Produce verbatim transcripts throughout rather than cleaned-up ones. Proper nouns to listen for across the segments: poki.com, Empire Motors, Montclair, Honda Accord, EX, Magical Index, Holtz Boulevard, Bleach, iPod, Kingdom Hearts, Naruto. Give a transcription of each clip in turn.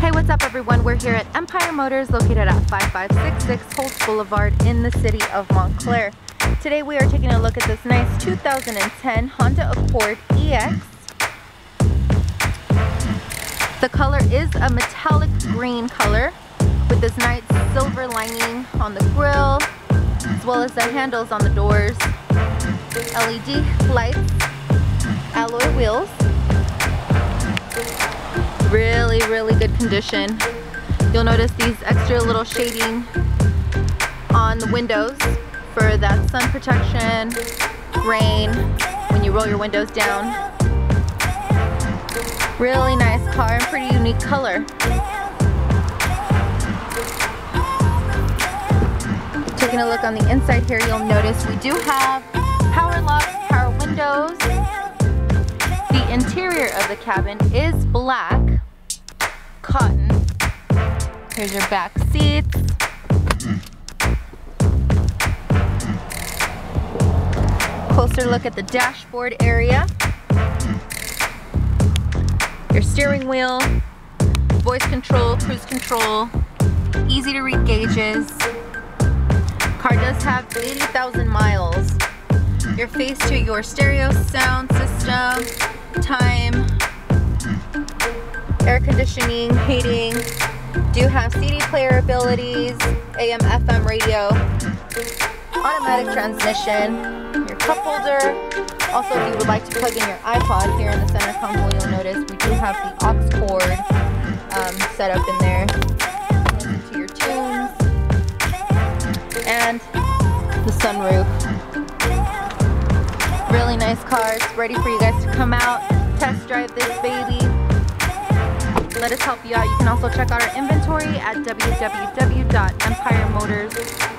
Hey, what's up everyone? We're here at Empire Motors located at five five six six Holtz Boulevard in the city of Montclair. Today we are taking a look at this nice two thousand ten Honda Accord E X. The color is a metallic green color with this nice silver lining on the grille, as well as the handles on the doors, L E D lights, alloy wheels. Really, really good condition. You'll notice these extra little shading on the windows for that sun protection, rain, when you roll your windows down. Really nice car and pretty unique color. Taking a look on the inside here, you'll notice we do have power locks, power windows. The interior of the cabin is black, cotton. Here's your back seats. Closer look at the dashboard area. Your steering wheel, voice control, cruise control, easy to read gauges. Car does have eighty thousand miles. Your face to your stereo sound system, time, air conditioning, heating. Do have C D player abilities, A M F M radio, automatic transmission, your cup holder. Also, if you would like to plug in your iPod, here in the center console, you'll notice we do have the aux cord um, set up in there. Listen to your tunes. And the sunroof. Really nice cars, ready for you guys to come out, test drive this baby. Let us help you out. You can also check out our inventory at w w w dot empire motors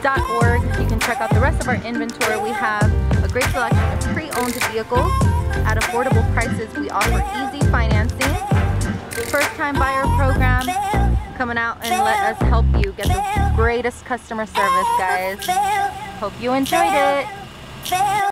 dot org. You can check out the rest of our inventory. We have great selection of pre-owned vehicles at affordable prices. We offer easy financing, first-time buyer program, coming out and let us help you get the greatest customer service, guys. Hope you enjoyed it.